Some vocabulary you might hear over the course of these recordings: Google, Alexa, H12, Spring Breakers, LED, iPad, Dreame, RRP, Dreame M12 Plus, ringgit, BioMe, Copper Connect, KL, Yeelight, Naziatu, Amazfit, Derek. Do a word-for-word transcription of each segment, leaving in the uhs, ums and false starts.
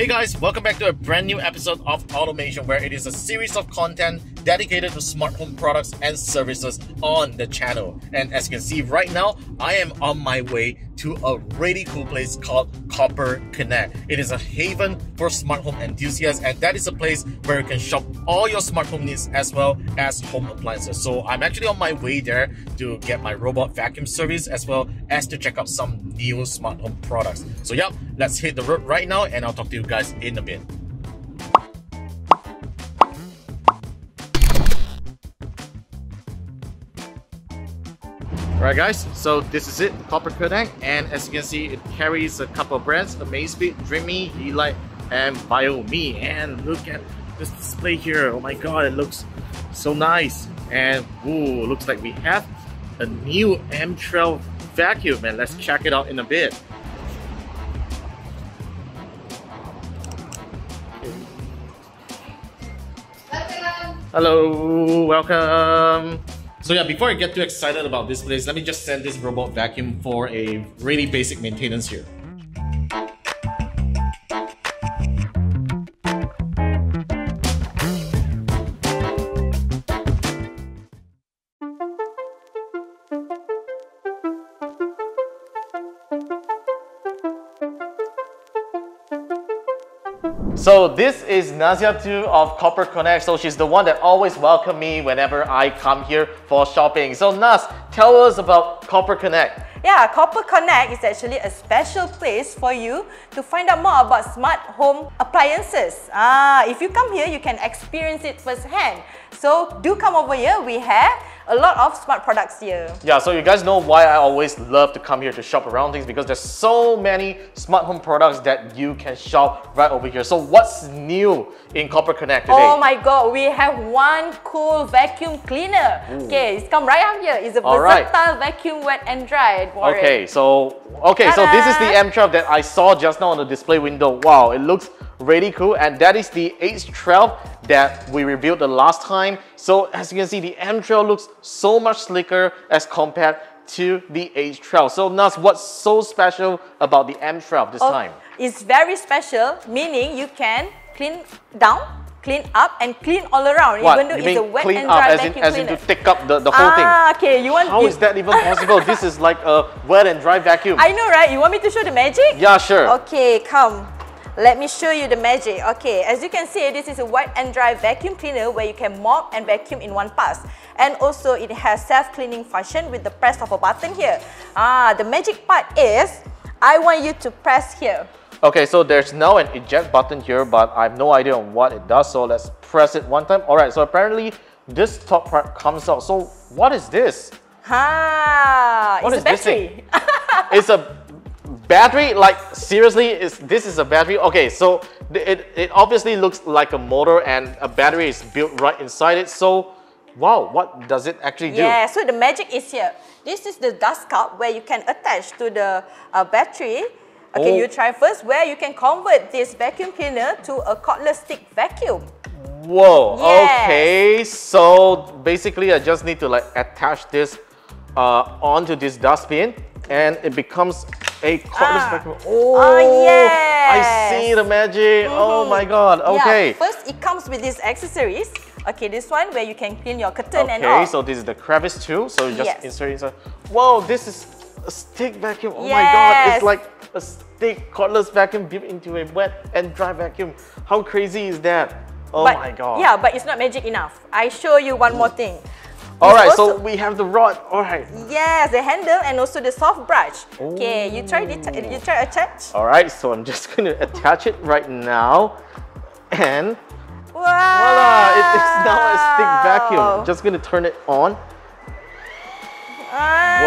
Hey guys, welcome back to a brand new episode of Automation, where it is a series of content dedicated to smart home products and services on the channel. And as you can see right now, I am on my way to a really cool place called Copper Connect. It is a haven for smart home enthusiasts, and that is a place where you can shop all your smart home needs as well as home appliances. So I'm actually on my way there to get my robot vacuum service as well as to check out some new smart home products. So yep, let's hit the road right now and I'll talk to you guys in a bit. Alright guys, so this is it, Copper Connect, and as you can see, it carries a couple of brands: Amazfit, Dreame, Yeelight, and BioMe. And look at this display here, oh my god, it looks so nice. And ooh, looks like we have a new M twelve vacuum, and let's check it out in a bit. Welcome. Hello, welcome! So yeah, before I get too excited about this place, let me just send this robot vacuum for a really basic maintenance here. So this is Naziatu of Copper Connect. So she's the one that always welcomes me whenever I come here for shopping. So Naz, tell us about Copper Connect. Yeah, Copper Connect is actually a special place for you to find out more about smart home appliances. Ah, if you come here, you can experience it firsthand. So do come over here. We have a lot of smart products here. Yeah, so you guys know why I always love to come here to shop around things, because there's so many smart home products that you can shop right over here. So what's new in Copper Connect today? Oh my god, we have one cool vacuum cleaner. Ooh. Okay, it's come right up here. It's a All versatile right. vacuum, wet and dry. Okay, it. so okay, so this is the M twelve that I saw just now on the display window. Wow, it looks really cool, and that is the H twelve that we reviewed the last time. So as you can see, the M twelve looks so much slicker as compared to the H twelve. So Naz, what's so special about the M twelve this oh, time? It's very special, meaning you can clean down, clean up, and clean all around. What? Even though it's a wet and dry vacuum cleaner. As in to take up the, the whole ah, thing? Ah, okay. You want, How you... is that even possible? This is like a wet and dry vacuum. I know, right? You want me to show the magic? Yeah, sure. Okay, come. Let me show you the magic. Okay, as you can see, this is a wet and dry vacuum cleaner where you can mop and vacuum in one pass. And also, it has self-cleaning function with the press of a button here. Ah, the magic part is, I want you to press here. Okay, so there's now an eject button here, but I have no idea on what it does, so let's press it one time. Alright, so apparently this top part comes out. So what is this? Ha! What it's is a battery. This thing? It's a battery? Like, seriously, is this is a battery? Okay, so it, it obviously looks like a motor, and a battery is built right inside it. So wow, what does it actually do? Yeah, so the magic is here. This is the dust cup where you can attach to the uh, battery. Okay, oh. you try first, where you can convert this vacuum cleaner to a cordless stick vacuum. Whoa, yes. Okay, so basically I just need to like attach this uh, onto this dustbin, and it becomes a cordless ah. vacuum. Oh, oh yes. I see the magic. Mm-hmm. Oh my god, okay. Yeah, first it comes with these accessories. Okay, this one where you can clean your curtain okay, and all. Okay, so this is the crevice too, so you just yes. insert inside. Whoa, this is a stick vacuum, oh yes. my god, it's like a stick cordless vacuum built into a wet and dry vacuum. How crazy is that? Oh but, my god. Yeah, but it's not magic enough. I show you one more thing. Alright, so we have the rod. Alright. Yes, the handle and also the soft brush. Ooh. Okay, you try you try attach. Alright, so I'm just going to attach it right now. And wow. voila, it is now a stick vacuum. I'm just going to turn it on. Ah.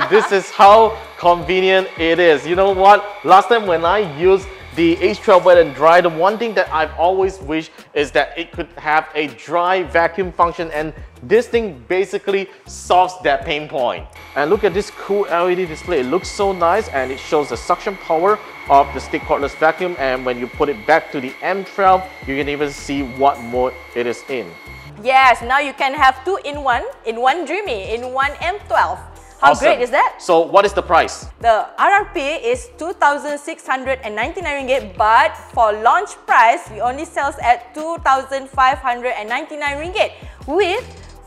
Whoa, this is how convenient it is. You know what, last time when I used the H twelve wet and dry, the one thing that I've always wished is that it could have a dry vacuum function, and this thing basically solves that pain point. And look at this cool L E D display, it looks so nice, and it shows the suction power of the stick cordless vacuum, and when you put it back to the M twelve, you can even see what mode it is in. Yes, now you can have two in one, in one Dreame, in one M twelve. How awesome. Great is that? So what is the price? The R R P is two thousand six hundred ninety-nine ringgit, but for launch price, we only sells at two thousand five hundred ninety-nine ringgit with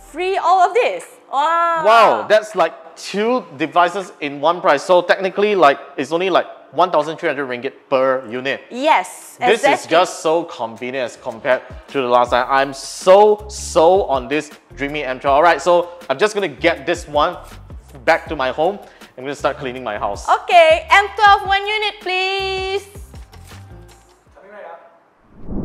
free all of this. Wow. Wow, that's like two devices in one price. So technically, like it's only like one thousand three hundred ringgit per unit. Yes, exactly. This is just so convenient as compared to the last time. I'm so, so on this Dreame M twelve. All right, so I'm just gonna get this one back to my home. I'm gonna start cleaning my house. Okay, M twelve, one unit, please. Coming right up.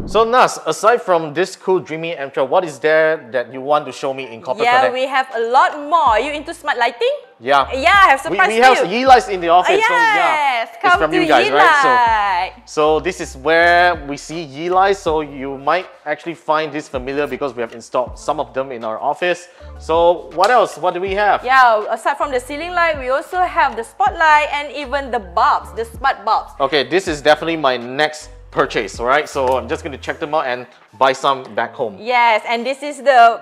So Naz, aside from this cool Dreame M twelve, what is there that you want to show me in Copper Connect? Yeah, we have a lot more. Are you into smart lighting? Yeah. Yeah, I have surprise we, we have Yeelights in the office. Oh, yes, so yeah, come it's from to you guys, Yeelight. Right? So, so this is where we see Yeelight. So you might actually find this familiar because we have installed some of them in our office. So what else? What do we have? Yeah, aside from the ceiling light, we also have the spotlight and even the bulbs, the smart bulbs. Okay, this is definitely my next purchase, alright? So I'm just going to check them out and buy some back home. Yes, and this is the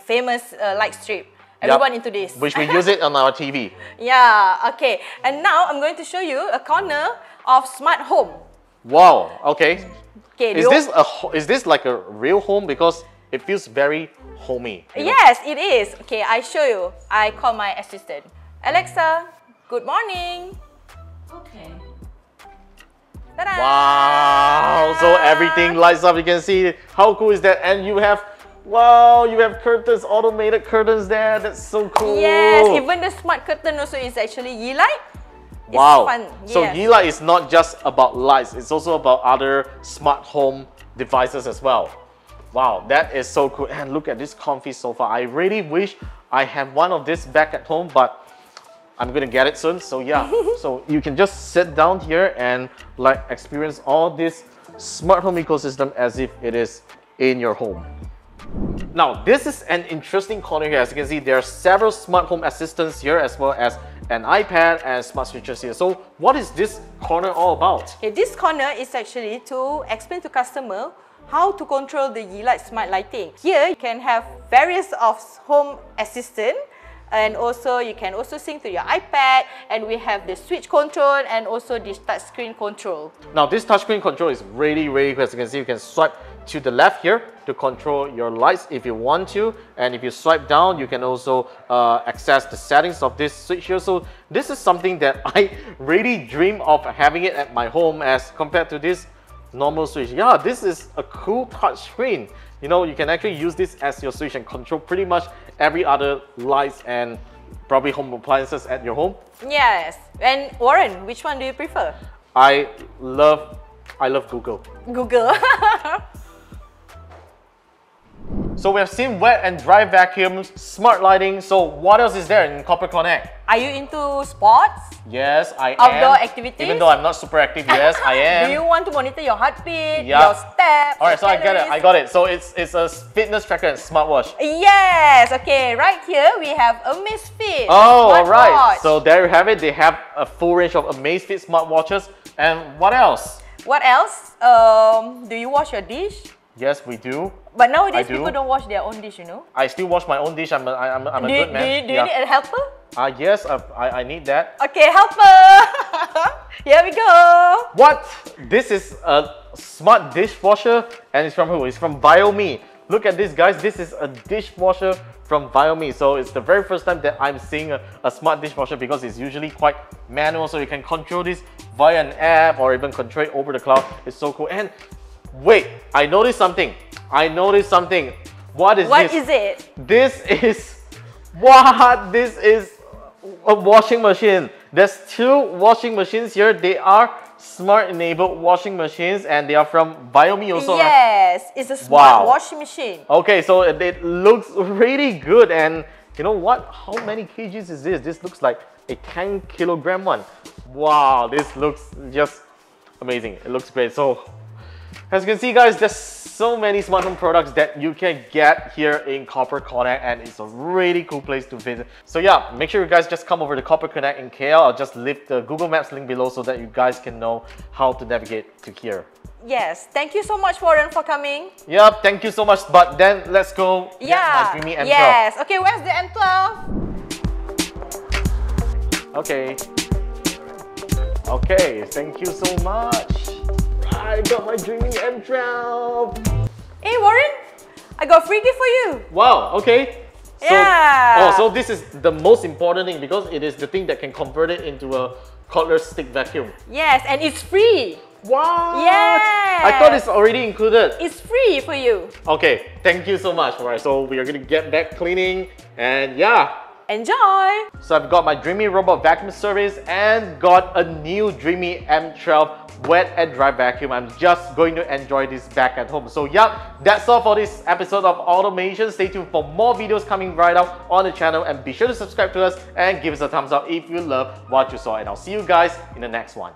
famous uh, light strip. Everyone yep. into this. Which we use it on our T V. Yeah, okay. And now I'm going to show you a corner of smart home. Wow, okay. Okay. Is this a is this like a real home? Because it feels very homey. Yes, know? It is. Okay, I show you. I call my assistant. Alexa, good morning. Okay. Ta-da! Wow, so everything lights up. You can see how cool is that? And you have Wow, you have curtains, automated curtains there. That's so cool. Yes, even the smart curtain also is actually Yeelight. It's wow. fun. Yes. So Yeelight is not just about lights. It's also about other smart home devices as well. Wow, that is so cool. And look at this comfy sofa. I really wish I have one of this back at home, but I'm going to get it soon. So yeah, so you can just sit down here and like experience all this smart home ecosystem as if it is in your home. Now, this is an interesting corner here. As you can see, there are several smart home assistants here as well as an iPad and smart switches here. So, what is this corner all about? Okay, this corner is actually to explain to customer how to control the Yeelight smart lighting. Here, you can have various of home assistant and also you can also sync to your iPad, and we have the switch control and also this touchscreen control. Now, this touchscreen control is really, really cool. As you can see, you can swipe to the left here to control your lights if you want to, and if you swipe down you can also uh, access the settings of this switch here. So this is something that I really dream of having it at my home as compared to this normal switch. Yeah, this is a cool touch screen. You know, you can actually use this as your switch and control pretty much every other lights and probably home appliances at your home. Yes. And Warren, which one do you prefer? I love I love Google. Google. So we have seen wet and dry vacuums, smart lighting. So what else is there in Copper Connect? Are you into sports? Yes, I Outdoor am. Outdoor activities? Even though I'm not super active, yes, I am. Do you want to monitor your heartbeat, yeah. your steps? All right, so calories? I got it. I got it. So it's it's a fitness tracker and smartwatch. Yes. Okay, right here we have Amazfit. Oh, all right. So there you have it. They have a full range of Amazfit smartwatches. And what else? What else? Um, do you wash your dish? Yes, we do. But nowadays, do. people don't wash their own dish, you know? I still wash my own dish. I'm a, I'm a, I'm a do, good man. Do you, do you yeah. need a helper? Uh, yes, I, I, I need that. Okay, helper! Here we go! What? This is a smart dishwasher and it's from who? It's from BioMe. Look at this, guys. This is a dishwasher from Viomi. So it's the very first time that I'm seeing a, a smart dishwasher because it's usually quite manual. So you can control this via an app or even control it over the cloud. It's so cool. And wait, I noticed something. I noticed something. What is what this? What is it? This is... What? This is a washing machine. There's two washing machines here. They are smart-enabled washing machines and they are from Viomi also. Yes, it's a smart wow. washing machine. Okay, so it, it looks really good. And you know what? How many kgs is this? This looks like a ten kilogram one. Wow, this looks just amazing. It looks great. So, as you can see, guys, there's so many smart home products that you can get here in Copper Connect, and it's a really cool place to visit. So yeah, make sure you guys just come over to Copper Connect in K L. I'll just leave the Google Maps link below so that you guys can know how to navigate to here. Yes, thank you so much, Warren, for coming. Yep, thank you so much. But then let's go yeah. get my Dreame M twelve. Yes, okay, where's the M twelve? Okay. Okay, thank you so much. I got my Dreame M twelve. Hey Warren, I got a free gift for you. Wow, okay. So, yeah. Oh, so this is the most important thing because it is the thing that can convert it into a cordless stick vacuum. Yes, and it's free. Wow! Yeah. I thought it's already included. It's free for you. Okay, thank you so much. Alright, so we are going to get back cleaning and yeah. Enjoy! So I've got my Dreame robot vacuum service and got a new Dreame M twelve wet and dry vacuum. I'm just going to enjoy this back at home. So yeah, that's all for this episode of Automation. Stay tuned for more videos coming right up on the channel and be sure to subscribe to us and give us a thumbs up if you love what you saw. And I'll see you guys in the next one.